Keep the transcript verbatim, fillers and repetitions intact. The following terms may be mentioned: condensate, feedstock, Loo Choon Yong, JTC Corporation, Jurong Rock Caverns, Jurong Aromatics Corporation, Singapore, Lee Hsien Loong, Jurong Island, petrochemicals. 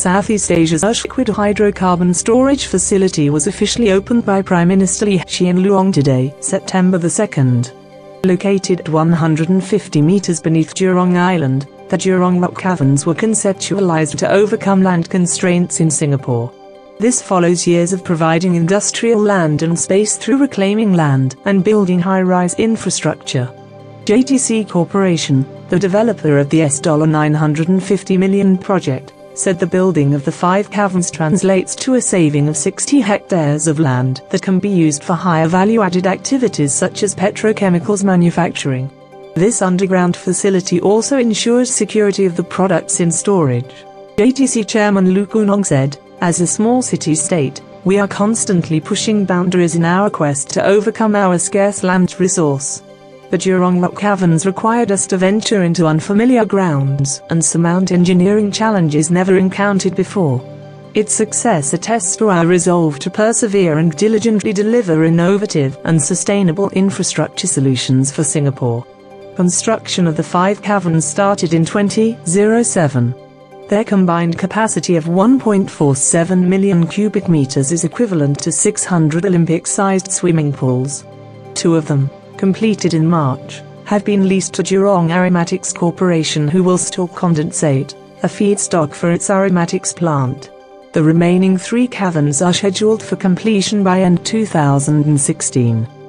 Southeast Asia's liquid hydrocarbon storage facility was officially opened by Prime Minister Lee Hsien Loong today, September the second. Located one hundred fifty meters beneath Jurong Island, the Jurong Rock Caverns were conceptualized to overcome land constraints in Singapore. This follows years of providing industrial land and space through reclaiming land and building high-rise infrastructure. J T C Corporation, the developer of the S nine hundred fifty million dollar project, said the building of the five caverns translates to a saving of sixty hectares of land that can be used for higher value-added activities such as petrochemicals manufacturing. This underground facility also ensures security of the products in storage. J T C Chairman Loo Choon Yong said, "As a small city-state, we are constantly pushing boundaries in our quest to overcome our scarce land resource. The Jurong Rock Caverns required us to venture into unfamiliar grounds and surmount engineering challenges never encountered before. Its success attests to our resolve to persevere and diligently deliver innovative and sustainable infrastructure solutions for Singapore." Construction of the five caverns started in two thousand seven. Their combined capacity of one point four seven million cubic meters is equivalent to six hundred Olympic-sized swimming pools. Two of them, completed in March, have been leased to Jurong Aromatics Corporation, who will store condensate, a feedstock for its aromatics plant. The remaining three caverns are scheduled for completion by end two thousand sixteen.